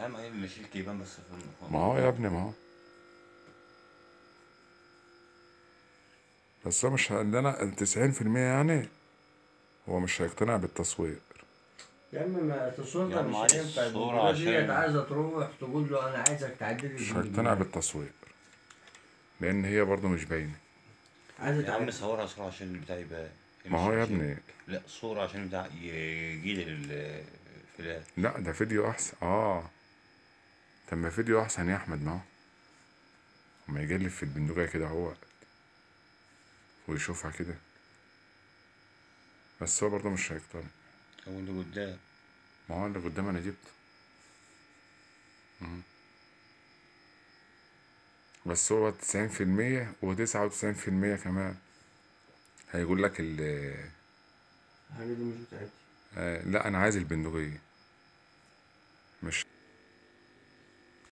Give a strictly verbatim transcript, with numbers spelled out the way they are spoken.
اهم حاجه مشيل كيبان بس في المقام. ما هو يا ابني ما هو بس هو مش عندنا تسعين بالمية يعني هو مش هيقتنع بالتصوير. يا عم ما الصورة مش هينفع الصورة ديت عايزة تروح تقول له أنا عايزك تعدل لي. مش هيقتنع بالتصوير لأن هي برضه مش باينة. عايزة يا عم صورها صورة عشان البتاع يبقى. ما هو يا ابني لا صورة عشان البتاع يجي لي الفلان. لا ده فيديو أحسن. آه طب ما فيديو أحسن يا أحمد ما هو. أما يجلف في البندقية كده أهوت ويشوفها كده. بس هو برضه مش هيقتنع. هو اللي قدام ما هو اللي قدام انا جبته بس هو تسعين في المية وتسعة وتسعين في المية كمان هيقول لك ال الحاجة دي مش بتاعتي. آه لا انا عايز البندقية مش